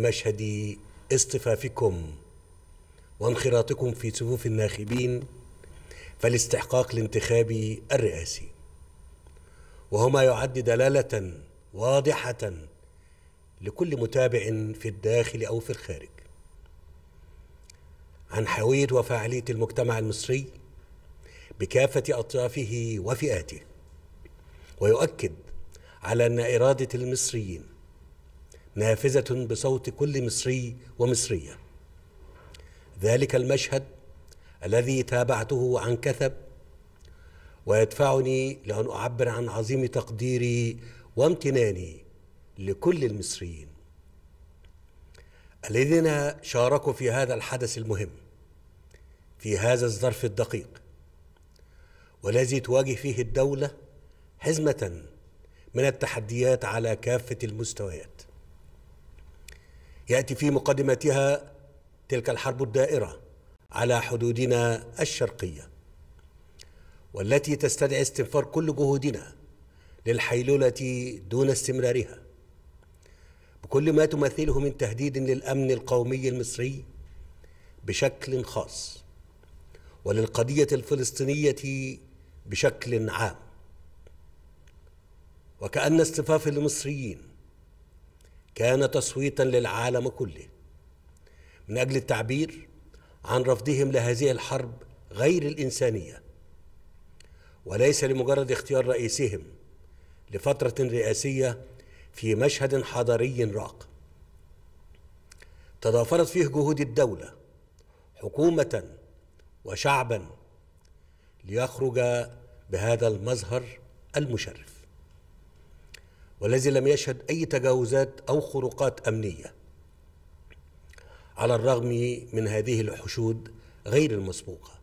مشهد اصطفافكم وانخراطكم في صفوف الناخبين فالاستحقاق الانتخاب الرئاسي، وهما يعد دلالة واضحة لكل متابع في الداخل أو في الخارج عن حيوية وفاعلية المجتمع المصري بكافة أطرافه وفئاته، ويؤكد على أن إرادة المصريين نافذة بصوت كل مصري ومصرية. ذلك المشهد الذي تابعته عن كثب ويدفعني لأن أعبر عن عظيم تقديري وامتناني لكل المصريين الذين شاركوا في هذا الحدث المهم في هذا الظرف الدقيق، والذي تواجه فيه الدولة حزمة من التحديات على كافة المستويات. يأتي في مقدمتها تلك الحرب الدائرة على حدودنا الشرقية، والتي تستدعي استنفار كل جهودنا للحيلولة دون استمرارها، بكل ما تمثله من تهديد للأمن القومي المصري بشكل خاص، وللقضية الفلسطينية بشكل عام. وكأن اصطفاف المصريين كان تصويتا للعالم كله من أجل التعبير عن رفضهم لهذه الحرب غير الإنسانية، وليس لمجرد اختيار رئيسهم لفترة رئاسية في مشهد حضاري راق تضافرت فيه جهود الدولة حكومة وشعبا ليخرج بهذا المظهر المشرف، والذي لم يشهد أي تجاوزات أو خروقات أمنية على الرغم من هذه الحشود غير المسبوقة.